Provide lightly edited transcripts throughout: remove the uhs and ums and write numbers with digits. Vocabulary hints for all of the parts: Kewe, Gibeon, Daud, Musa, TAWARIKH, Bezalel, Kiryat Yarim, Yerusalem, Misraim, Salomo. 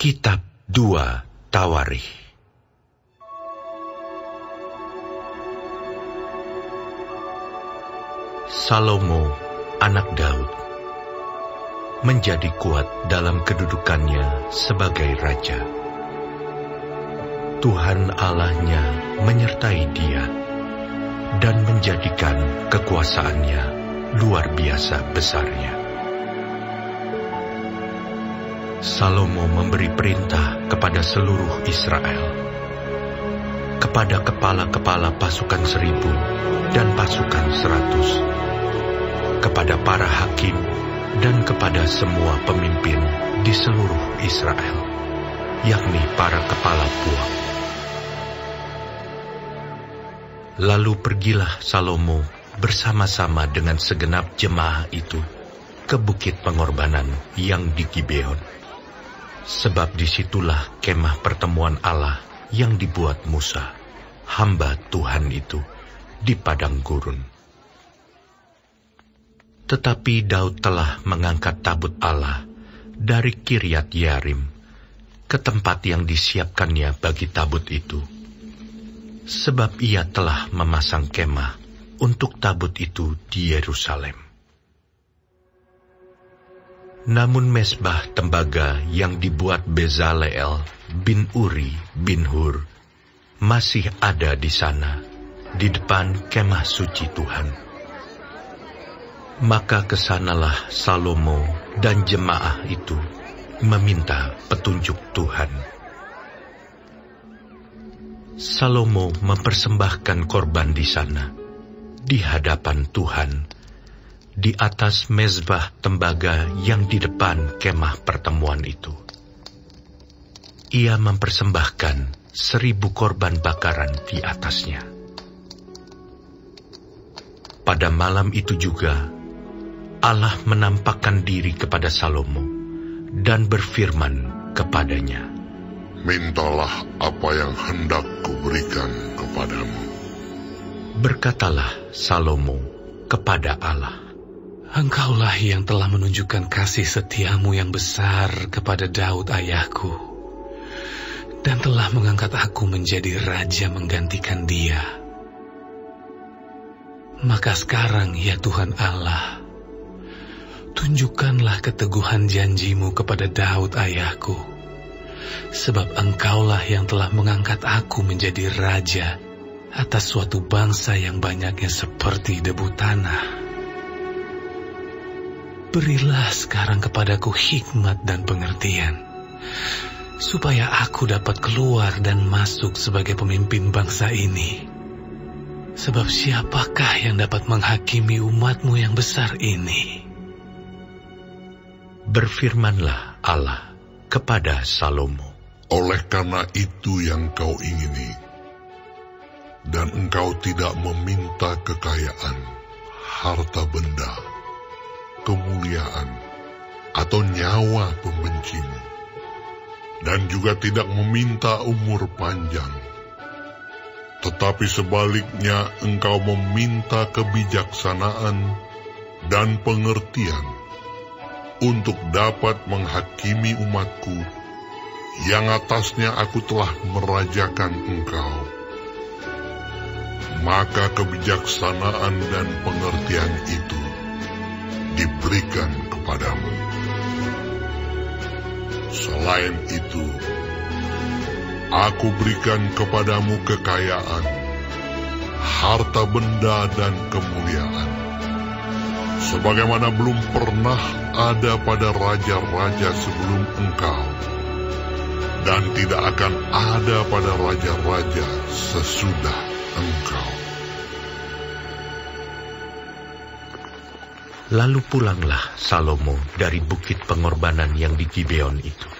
Kitab 2 Tawarikh. Salomo, anak Daud, menjadi kuat dalam kedudukannya sebagai raja. Tuhan Allahnya menyertai dia dan menjadikan kekuasaannya luar biasa besarnya. Salomo memberi perintah kepada seluruh Israel, kepada kepala-kepala pasukan 1000 dan pasukan 100, kepada para hakim dan kepada semua pemimpin di seluruh Israel, yakni para kepala puak. Lalu pergilah Salomo bersama-sama dengan segenap jemaah itu ke bukit pengorbanan yang di Gibeon. Sebab disitulah kemah pertemuan Allah yang dibuat Musa, hamba Tuhan itu, di padang gurun. Tetapi Daud telah mengangkat tabut Allah dari Kiryat Yarim ke tempat yang disiapkannya bagi tabut itu. Sebab ia telah memasang kemah untuk tabut itu di Yerusalem. Namun mesbah tembaga yang dibuat Bezalel bin Uri bin Hur masih ada di sana, di depan kemah suci Tuhan. Maka kesanalah Salomo dan jemaah itu meminta petunjuk Tuhan. Salomo mempersembahkan korban di sana, di hadapan Tuhan, di atas mezbah tembaga yang di depan kemah pertemuan itu. Ia mempersembahkan 1000 korban bakaran di atasnya. Pada malam itu juga, Allah menampakkan diri kepada Salomo dan berfirman kepadanya, "Mintalah apa yang hendak kuberikan kepadamu." Berkatalah Salomo kepada Allah, "Engkaulah yang telah menunjukkan kasih setiamu yang besar kepada Daud ayahku, dan telah mengangkat aku menjadi raja menggantikan dia. Maka sekarang, ya Tuhan Allah, tunjukkanlah keteguhan janjimu kepada Daud ayahku, sebab engkaulah yang telah mengangkat aku menjadi raja atas suatu bangsa yang banyaknya seperti debu tanah. Berilah sekarang kepadaku hikmat dan pengertian, supaya aku dapat keluar dan masuk sebagai pemimpin bangsa ini. Sebab siapakah yang dapat menghakimi umatmu yang besar ini?" Berfirmanlah Allah kepada Salomo, "Oleh karena itu yang kau ingini, dan engkau tidak meminta kekayaan, harta benda, kemuliaan, atau nyawa pembencimu, dan juga tidak meminta umur panjang. Tetapi sebaliknya engkau meminta kebijaksanaan dan pengertian untuk dapat menghakimi umatku yang atasnya aku telah merajakan engkau. Maka kebijaksanaan dan pengertian itu diberikan kepadamu. Selain itu, aku berikan kepadamu kekayaan, harta benda dan kemuliaan, sebagaimana belum pernah ada pada raja-raja sebelum engkau, dan tidak akan ada pada raja-raja sesudah engkau. Lalu pulanglah Salomo dari bukit pengorbanan yang di Gibeon itu,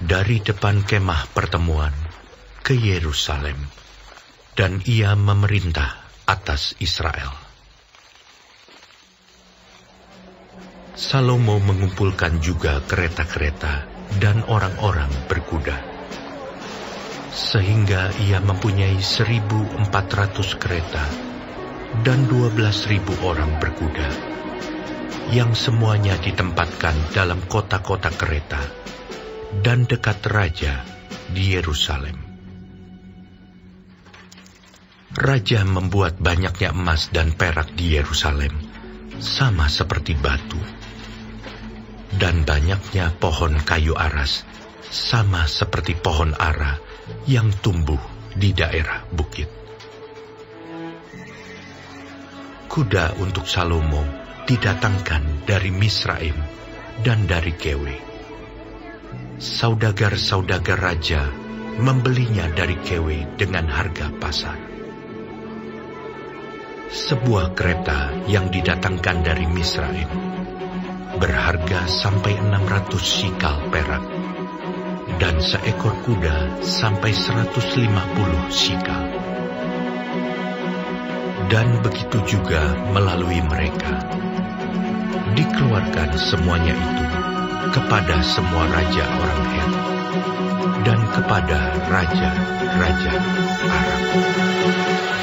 dari depan kemah pertemuan ke Yerusalem, dan ia memerintah atas Israel. Salomo mengumpulkan juga kereta-kereta dan orang-orang berkuda, sehingga ia mempunyai 1.400 kereta dan 12.000 orang berkuda, yang semuanya ditempatkan dalam kota-kota kereta dan dekat raja di Yerusalem. Raja membuat banyaknya emas dan perak di Yerusalem, sama seperti batu, dan banyaknya pohon kayu aras, sama seperti pohon ara yang tumbuh di daerah bukit. Kuda untuk Salomo didatangkan dari Misraim dan dari Kewe. Saudagar-saudagar raja membelinya dari Kewe dengan harga pasar. Sebuah kereta yang didatangkan dari Misraim berharga sampai 600 sikal perak dan seekor kuda sampai 150 sikal. Dan begitu juga melalui mereka dikeluarkan semuanya itu kepada semua raja orang Het dan kepada raja-raja Arab.